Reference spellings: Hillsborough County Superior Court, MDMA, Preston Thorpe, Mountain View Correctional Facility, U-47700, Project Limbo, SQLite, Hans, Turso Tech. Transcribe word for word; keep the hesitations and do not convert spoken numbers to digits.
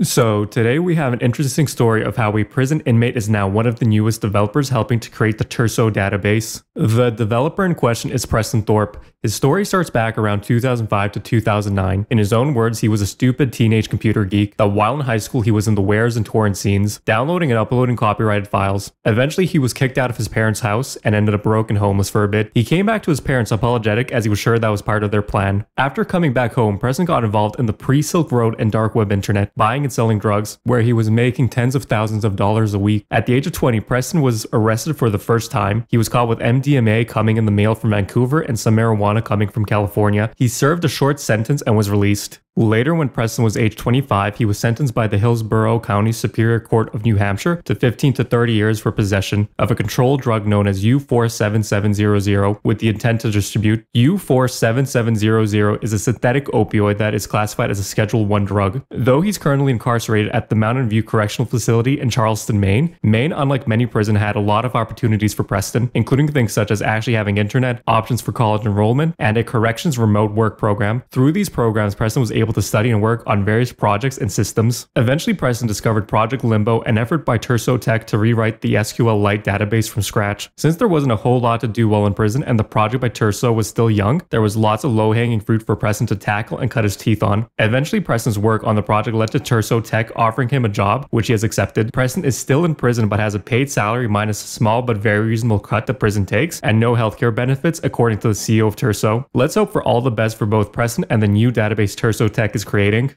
So today we have an interesting story of how a prison inmate is now one of the newest developers helping to create the Turso database. The developer in question is Preston Thorpe. His story starts back around two thousand five to two thousand nine. In his own words, he was a stupid teenage computer geek that while in high school he was in the wares and torrent scenes, downloading and uploading copyrighted files. Eventually he was kicked out of his parents' house and ended up broke and homeless for a bit. He came back to his parents apologetic as he was sure that was part of their plan. After coming back home, Preston got involved in the pre-Silk Road and dark web internet, buying and selling drugs, where he was making tens of thousands of dollars a week. At the age of twenty, Preston was arrested for the first time. He was caught with M D M A coming in the mail from Vancouver and some marijuana coming from California. He served a short sentence and was released. Later, when Preston was age twenty-five, he was sentenced by the Hillsborough County Superior Court of New Hampshire to fifteen to thirty years for possession of a controlled drug known as U four seven seven zero zero with the intent to distribute. U four seven seven zero zero is a synthetic opioid that is classified as a Schedule one drug. Though he's currently incarcerated at the Mountain View Correctional Facility in Charleston, Maine, Maine, unlike many prisons, had a lot of opportunities for Preston, including things such as actually having internet, options for college enrollment, and a corrections remote work program. Through these programs, Preston was able to study and work on various projects and systems. Eventually, Preston discovered Project Limbo, an effort by Turso Tech to rewrite the SQLite database from scratch. Since there wasn't a whole lot to do while in prison and the project by Turso was still young, there was lots of low-hanging fruit for Preston to tackle and cut his teeth on. Eventually, Preston's work on the project led to Turso Tech offering him a job, which he has accepted. Preston is still in prison but has a paid salary minus a small but very reasonable cut the prison takes and no healthcare benefits, according to the C E O of Turso. Let's hope for all the best for both Preston and the new database Turso Tech is creating.